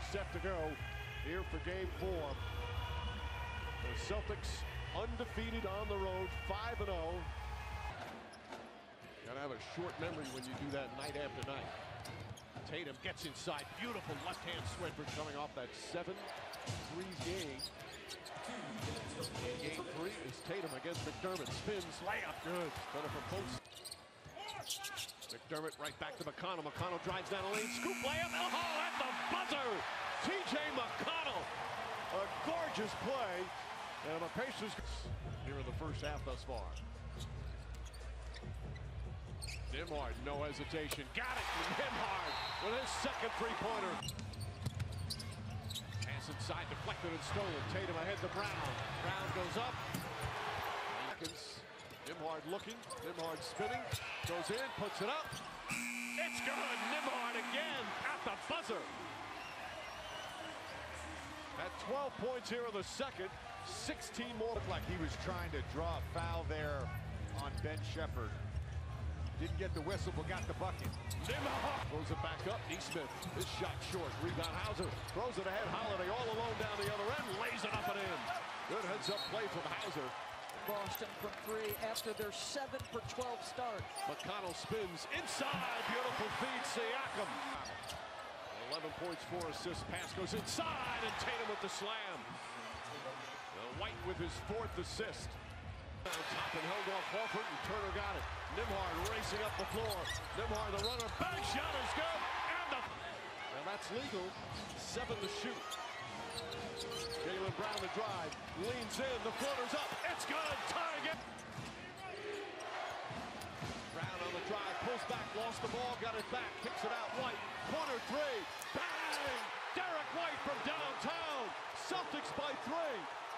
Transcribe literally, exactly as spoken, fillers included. are set to go here for game four. The Celtics undefeated on the road, five and oh. Gotta have a short memory when you do that night after night. Tatum gets inside, beautiful left-hand switcher coming off that seven three game. And game three is Tatum against McDermott. Spins, layup, good. Better for post. McDermott right back to McConnell. McConnell drives down the lane, scoop layup. Oh, at the buzzer! T J McConnell, a gorgeous play. And the Pacers here in the first half thus far. Nembhard, no hesitation, got it from Nembhard with his second three-pointer. Pass inside, deflected and stolen. Tatum ahead to Brown. Brown goes up. Nembhard looking, Nembhard spinning, goes in, puts it up. It's good, Nembhard again at the buzzer. At twelve points here in the second, sixteen more. Looked like he was trying to draw a foul there on Ben Shepherd. Didn't get the whistle, but got the bucket. Nembhard throws it back up. Eastman, this shot short. Rebound Hauser, throws it ahead. Holiday all alone down the other end, lays it up and in. Good heads-up play from Hauser. Boston from three after their seven for twelve start. McConnell spins inside. Beautiful feed, Siakam. eleven points, four assists. Pass goes inside, and Tatum with the slam. The White with his fourth assist. On top and held off Alfred, and Turner got it. Nembhard racing up the floor. Nembhard the runner. Back shot is good. And the... Now that's legal. Seven to shoot. Jaylen Brown the drive, leans in, the floater's up, it's good, target! Brown on the drive, pulls back, lost the ball, got it back, kicks it out, White, corner three, bang! Derek White from downtown, Celtics by three!